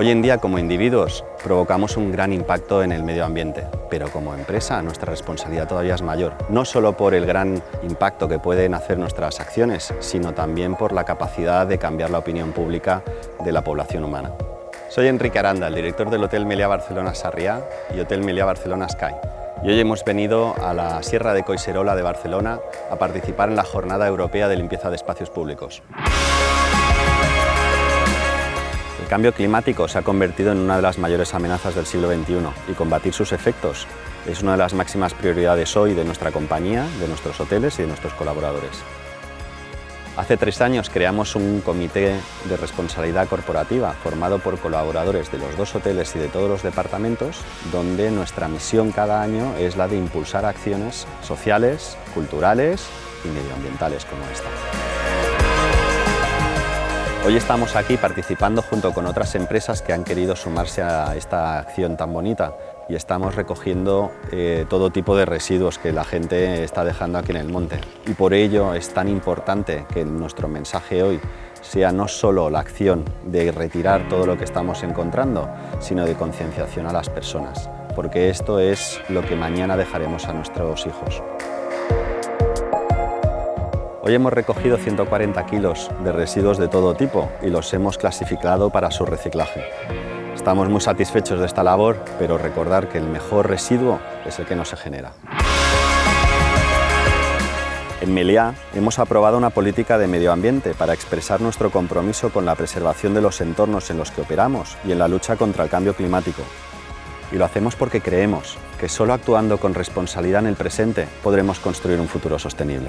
Hoy en día, como individuos, provocamos un gran impacto en el medio ambiente, pero como empresa nuestra responsabilidad todavía es mayor, no solo por el gran impacto que pueden hacer nuestras acciones, sino también por la capacidad de cambiar la opinión pública de la población humana. Soy Enrique Aranda, el director del Hotel Meliá Barcelona Sarriá y Hotel Meliá Barcelona Sky. Y hoy hemos venido a la Sierra de Collserola de Barcelona a participar en la Jornada Europea de Limpieza de Espacios Públicos. El cambio climático se ha convertido en una de las mayores amenazas del siglo XXI y combatir sus efectos es una de las máximas prioridades hoy de nuestra compañía, de nuestros hoteles y de nuestros colaboradores. Hace 3 años creamos un comité de responsabilidad corporativa formado por colaboradores de los 2 hoteles y de todos los departamentos, donde nuestra misión cada año es la de impulsar acciones sociales, culturales y medioambientales como esta. Hoy estamos aquí participando junto con otras empresas que han querido sumarse a esta acción tan bonita y estamos recogiendo todo tipo de residuos que la gente está dejando aquí en el monte. Y por ello es tan importante que nuestro mensaje hoy sea no solo la acción de retirar todo lo que estamos encontrando, sino de concienciación a las personas, porque esto es lo que mañana dejaremos a nuestros hijos. Hoy hemos recogido 140 kilos de residuos de todo tipo y los hemos clasificado para su reciclaje. Estamos muy satisfechos de esta labor, pero recordar que el mejor residuo es el que no se genera. En Meliá hemos aprobado una política de medio ambiente para expresar nuestro compromiso con la preservación de los entornos en los que operamos y en la lucha contra el cambio climático. Y lo hacemos porque creemos que solo actuando con responsabilidad en el presente podremos construir un futuro sostenible.